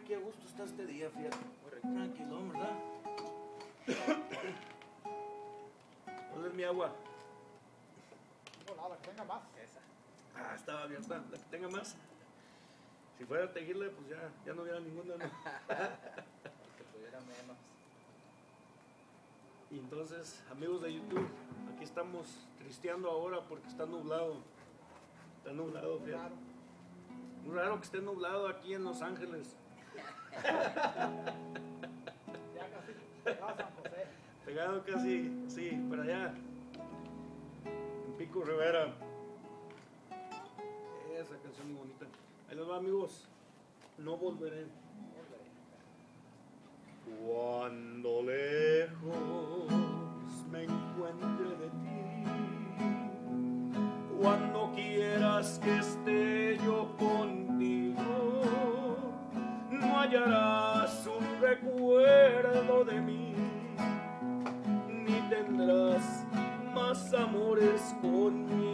Ay, qué gusto está este día, fíjate. Tranquilo, ¿verdad? ¿Cuál es mi agua? No, la que tenga más. Esa. Ah, estaba abierta. La que tenga más. Si fuera a tequila, pues ya no hubiera ninguna, ¿no? Que tuviera menos. Y entonces, amigos de YouTube, aquí estamos tristeando ahora porque está nublado. Está nublado, fíjate. Muy raro que esté nublado aquí en Los Ángeles. Ya casi pegado a San José. Pegado casi, sí, para allá. En Pico Rivera. Esa canción muy bonita. Ahí los va, amigos. No volveré. Cuando lejos me encuentre de ti, cuando quieras que esté yo contigo, no hallarás un recuerdo de mí, ni tendrás más amores conmigo.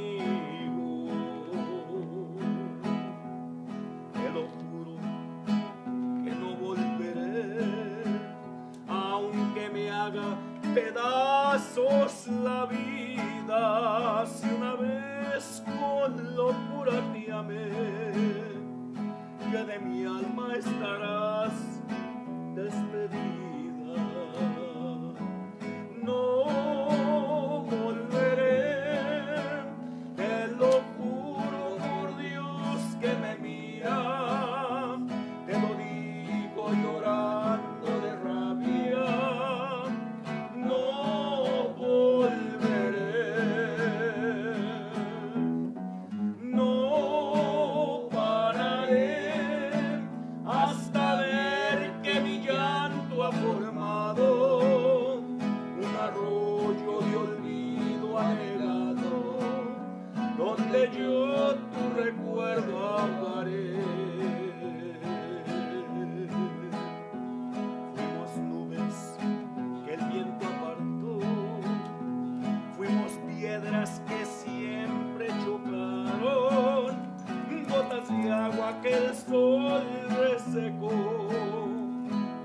Te lo juro que no volveré, aunque me haga pedazos la vida, si una vez con locura te amé, que de mi alma estarás despedida. No volveré, te lo juro por Dios que me mira, te lo digo llorando de rabia. No volveré, no pararé hasta ver que mi llanto ha formado un arroyo de olvido anhelado, donde yo tu recuerdo ahogaré. Fuimos nubes que el viento apartó, fuimos piedras que siempre chocaron, gotas de agua que el sol resecó,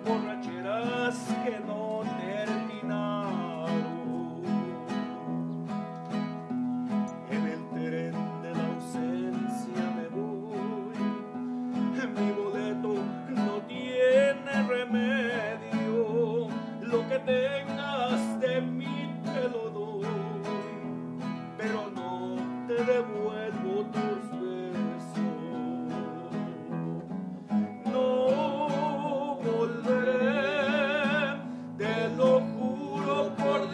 borracheras que no terminaron. En el tren de la ausencia me voy, mi boleto no tiene remedio, lo que tengas de mí te lo doy, pero no te devuelvo tus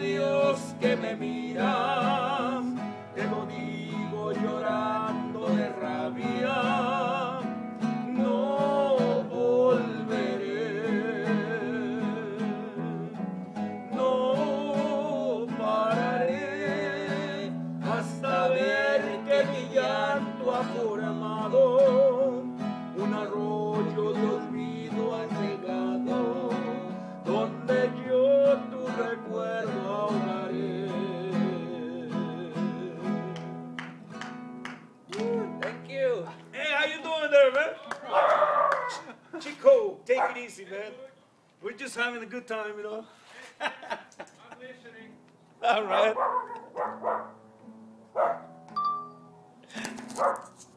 Dios que me mira, te lo digo llorando de rabia. No volveré, no pararé hasta ver que mi llanto ha formado un arroyo de olvido anegado, donde yo tu recuerdo ahogaré. Thank you. Hey, how you doing there, man? Chico, take it easy, man. We're just having a good time, you know. I'm listening. All right.